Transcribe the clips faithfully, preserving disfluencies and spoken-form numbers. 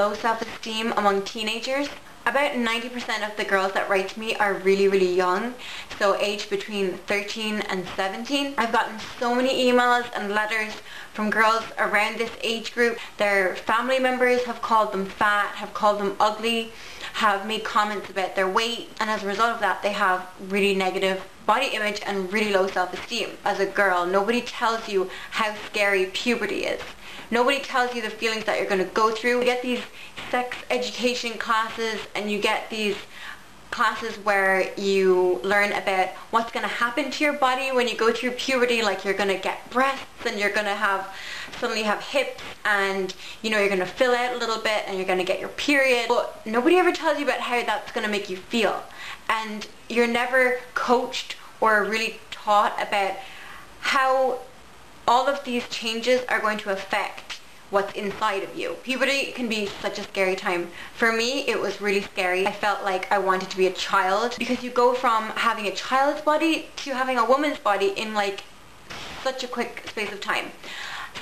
low self-esteem among teenagers. About ninety percent of the girls that write to me are really, really young, so aged between thirteen and seventeen. I've gotten so many emails and letters from girls around this age group. Their family members have called them fat, have called them ugly, have made comments about their weight, and as a result of that they have really negative body image and really low self-esteem. As a girl, nobody tells you how scary puberty is. Nobody tells you the feelings that you're going to go through. You get these sex education classes and you get these classes where you learn about what's going to happen to your body when you go through puberty, like you're going to get breasts and you're going to have suddenly have hips, and you know you're going to fill out a little bit and you're going to get your period. But nobody ever tells you about how that's going to make you feel, and you're never coached or really taught about how all of these changes are going to affect what's inside of you. Puberty can be such a scary time. For me, it was really scary. I felt like I wanted to be a child, because you go from having a child's body to having a woman's body in like such a quick space of time.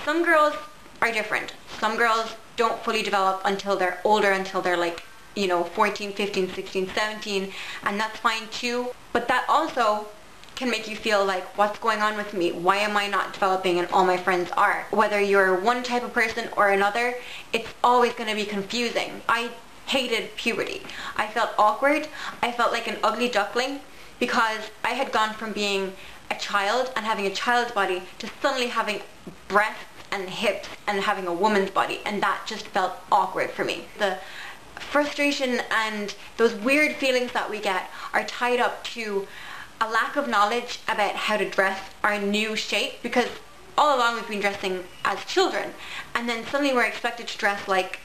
Some girls are different. Some girls don't fully develop until they're older, until they're like, you know, fourteen, fifteen, sixteen, seventeen, and that's fine too. But that also can make you feel like, what's going on with me? Why am I not developing and all my friends are? Whether you're one type of person or another, it's always going to be confusing. I hated puberty. I felt awkward. I felt like an ugly duckling, because I had gone from being a child and having a child's body to suddenly having breasts and hips and having a woman's body, and that just felt awkward for me. The frustration and those weird feelings that we get are tied up to a lack of knowledge about how to dress our new shape, because all along we've been dressing as children, and then suddenly we're expected to dress like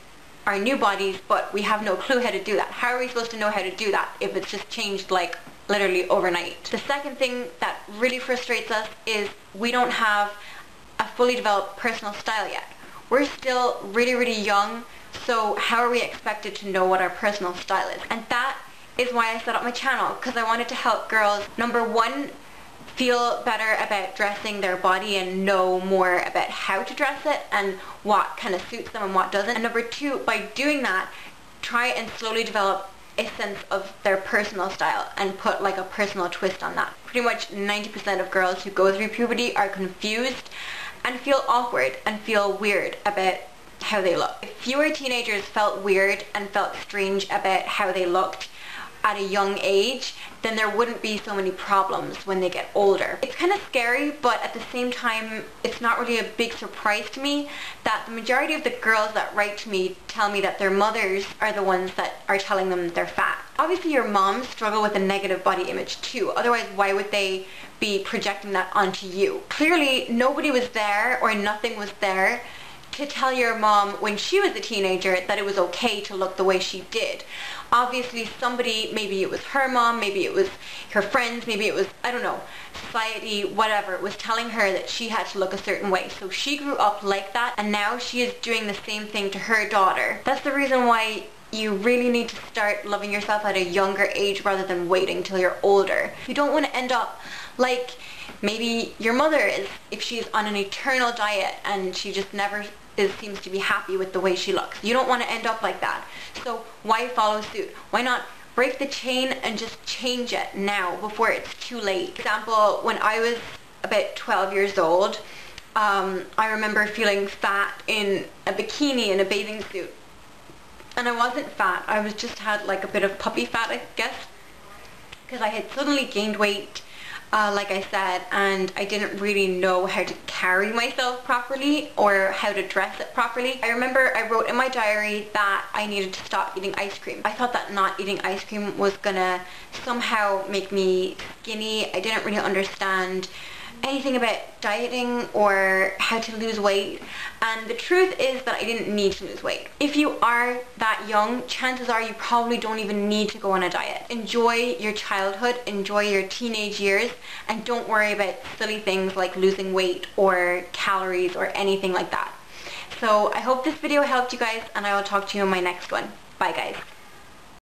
our new bodies, but we have no clue how to do that. How are we supposed to know how to do that if it's just changed like literally overnight? The second thing that really frustrates us is we don't have a fully developed personal style yet. We're still really, really young, so how are we expected to know what our personal style is? And that is why I set up my channel, because I wanted to help girls, number one, feel better about dressing their body and know more about how to dress it and what kind of suits them and what doesn't. And number two, by doing that, try and slowly develop a sense of their personal style and put like a personal twist on that. Pretty much ninety percent of girls who go through puberty are confused and feel awkward and feel weird about how they look. If fewer teenagers felt weird and felt strange about how they looked at a young age, then there wouldn't be so many problems when they get older. It's kind of scary, but at the same time it's not really a big surprise to me that the majority of the girls that write to me tell me that their mothers are the ones that are telling them that they're fat. Obviously your moms struggle with a negative body image too, otherwise why would they be projecting that onto you? Clearly nobody was there, or nothing was there to tell your mom when she was a teenager that it was okay to look the way she did. Obviously somebody, maybe it was her mom, maybe it was her friends, maybe it was, I don't know, society, whatever, was telling her that she had to look a certain way. So she grew up like that, and now she is doing the same thing to her daughter. That's the reason why you really need to start loving yourself at a younger age rather than waiting till you're older. You don't want to end up like maybe your mother is, if she's on an eternal diet and she just never is, seems to be happy with the way she looks. You don't want to end up like that. So why follow suit? Why not break the chain and just change it now before it's too late? For example, when I was about twelve years old, um, I remember feeling fat in a bikini in a bathing suit. And I wasn't fat. I was just had like a bit of puppy fat, I guess, because I had suddenly gained weight, Uh, like I said, and I didn't really know how to carry myself properly or how to dress it properly. I remember I wrote in my diary that I needed to stop eating ice cream. I thought that not eating ice cream was gonna somehow make me skinny. I didn't really understand anything about dieting or how to lose weight, and the truth is that I didn't need to lose weight. If you are that young, chances are you probably don't even need to go on a diet. Enjoy your childhood, enjoy your teenage years, and don't worry about silly things like losing weight or calories or anything like that. So I hope this video helped you guys, and I will talk to you in my next one. Bye guys.